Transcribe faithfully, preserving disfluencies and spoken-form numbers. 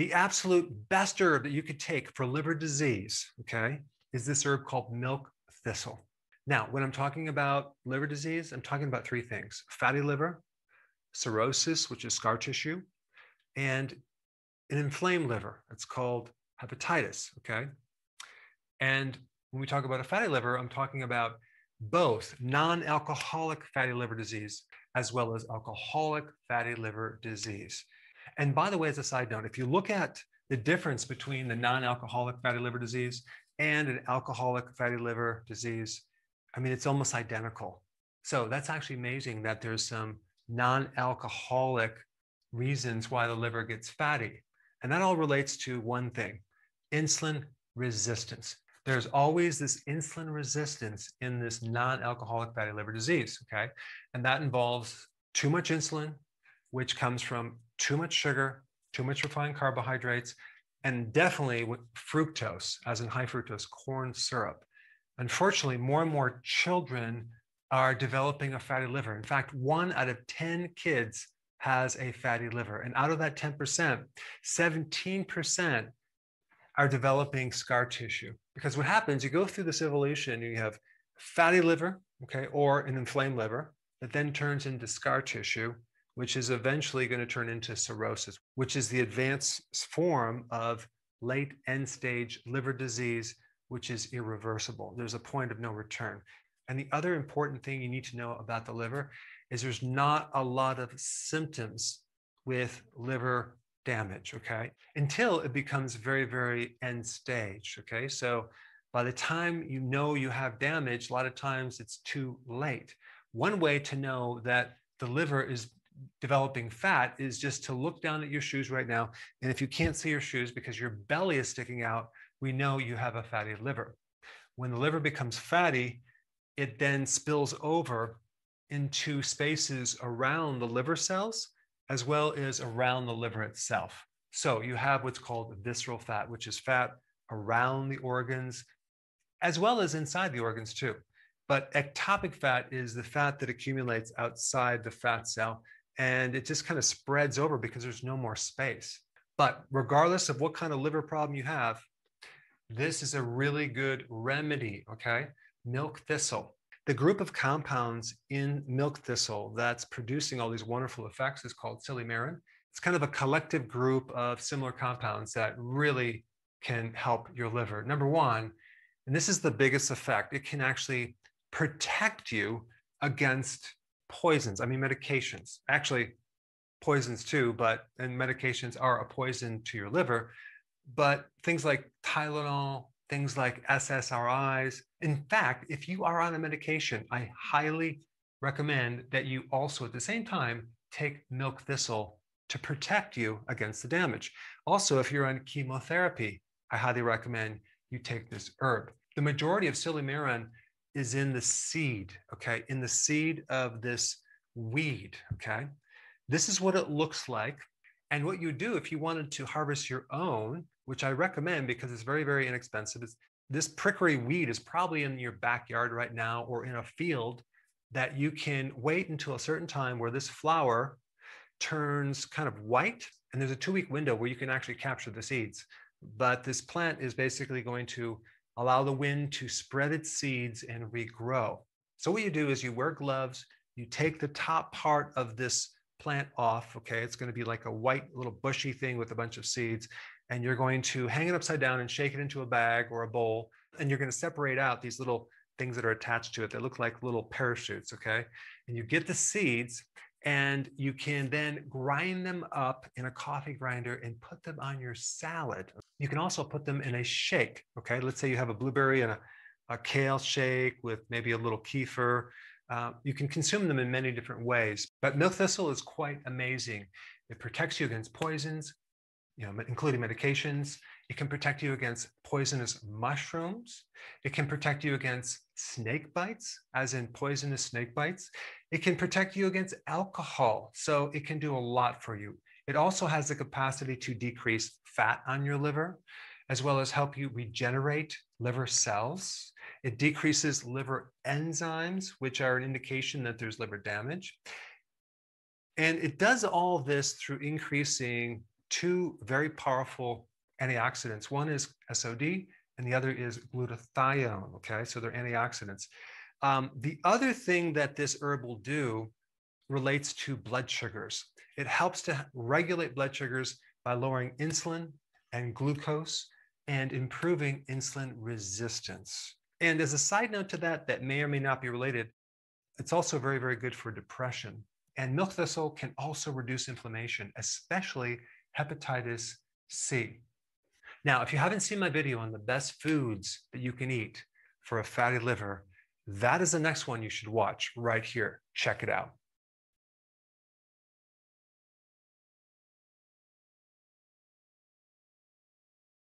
The absolute best herb that you could take for liver disease, okay, is this herb called milk thistle. Now, when I'm talking about liver disease, I'm talking about three things: fatty liver, cirrhosis, which is scar tissue, and an inflamed liver. It's called hepatitis, okay? And when we talk about a fatty liver, I'm talking about both non-alcoholic fatty liver disease as well as alcoholic fatty liver disease. And by the way, as a side note, if you look at the difference between the non-alcoholic fatty liver disease and an alcoholic fatty liver disease, I mean, it's almost identical. So that's actually amazing that there's some non-alcoholic reasons why the liver gets fatty. And that all relates to one thing: insulin resistance. There's always this insulin resistance in this non-alcoholic fatty liver disease, okay? And that involves too much insulin, which comes from too much sugar, too much refined carbohydrates, and definitely with fructose, as in high fructose corn syrup. Unfortunately, more and more children are developing a fatty liver. In fact, one out of ten kids has a fatty liver. And out of that ten percent, seventeen percent are developing scar tissue. Because what happens, you go through this evolution, you have fatty liver, okay, or an inflamed liver that then turns into scar tissue, which is eventually going to turn into cirrhosis, which is the advanced form of late end stage liver disease, which is irreversible. There's a point of no return. And the other important thing you need to know about the liver is there's not a lot of symptoms with liver damage, okay? Until it becomes very, very end stage, okay? So by the time you know you have damage, a lot of times it's too late. One way to know that the liver is developing fat is just to look down at your shoes right now. And if you can't see your shoes because your belly is sticking out, we know you have a fatty liver. When the liver becomes fatty, it then spills over into spaces around the liver cells, as well as around the liver itself. So you have what's called visceral fat, which is fat around the organs, as well as inside the organs too. But ectopic fat is the fat that accumulates outside the fat cell, and it just kind of spreads over because there's no more space. But regardless of what kind of liver problem you have, this is a really good remedy, okay? Milk thistle. The group of compounds in milk thistle that's producing all these wonderful effects is called silymarin. It's kind of a collective group of similar compounds that really can help your liver. Number one, and this is the biggest effect, it can actually protect you against poisons, I mean medications. Actually, poisons too, but and medications are a poison to your liver, but things like Tylenol, things like S S R Is. In fact, if you are on a medication, I highly recommend that you also at the same time take milk thistle to protect you against the damage. Also, if you're on chemotherapy, I highly recommend you take this herb. The majority of silymarin is in the seed, okay? In the seed of this weed, okay? This is what it looks like. And what you do if you wanted to harvest your own, which I recommend because it's very, very inexpensive, is this prickery weed is probably in your backyard right now or in a field that you can wait until a certain time where this flower turns kind of white. And there's a two-week window where you can actually capture the seeds. But this plant is basically going to allow the wind to spread its seeds and regrow. So what you do is you wear gloves, you take the top part of this plant off, okay? It's going to be like a white little bushy thing with a bunch of seeds, and you're going to hang it upside down and shake it into a bag or a bowl, and you're going to separate out these little things that are attached to it that look like little parachutes, okay? And you get the seeds, and you can then grind them up in a coffee grinder and put them on your salad. You can also put them in a shake, okay? Let's say you have a blueberry and a, a kale shake with maybe a little kefir. Uh, you can consume them in many different ways, but milk thistle is quite amazing. It protects you against poisons, you know, including medications. It can protect you against poisonous mushrooms. It can protect you against snake bites, as in poisonous snake bites. It can protect you against alcohol. So it can do a lot for you. It also has the capacity to decrease fat on your liver, as well as help you regenerate liver cells. It decreases liver enzymes, which are an indication that there's liver damage. And it does all this through increasing two very powerful antioxidants. One is S O D and the other is glutathione, okay? So they're antioxidants. Um, the other thing that this herb will do relates to blood sugars. It helps to regulate blood sugars by lowering insulin and glucose and improving insulin resistance. And as a side note to that, that may or may not be related, it's also very, very good for depression. And milk thistle can also reduce inflammation, especially hepatitis C. Now, if you haven't seen my video on the best foods that you can eat for a fatty liver, that is the next one you should watch right here. Check it out.